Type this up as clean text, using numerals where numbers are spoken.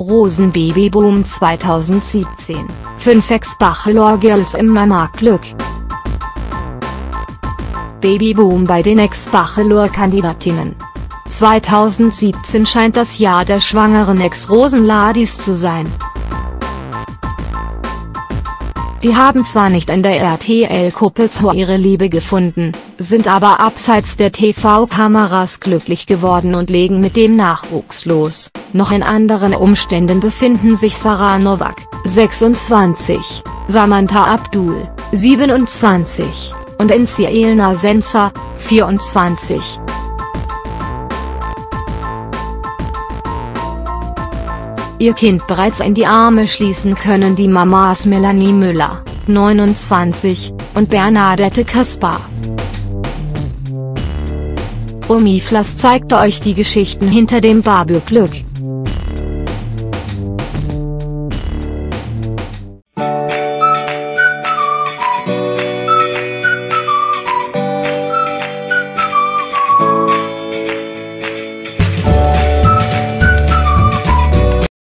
Rosen-Baby-Boom 2017, 5 Ex-Bachelor-Girls im Mama-Glück. Baby-Boom bei den Ex-Bachelor-Kandidatinnen. 2017 scheint das Jahr der schwangeren Ex-Rosen-Ladies zu sein. Die haben zwar nicht in der RTL-Kuppelshow ihre Liebe gefunden, sind aber abseits der TV-Kameras glücklich geworden und legen mit dem Nachwuchs los. Noch in anderen Umständen befinden sich Sarah Nowak, 26, Samantha Abdul, 27, und Inci Elena Sencer, 24. Ihr Kind bereits in die Arme schließen können die Mamas Melanie Müller, 29, und Bernadette Kaspar. Promiflash zeigt euch die Geschichten hinter dem Babyglück.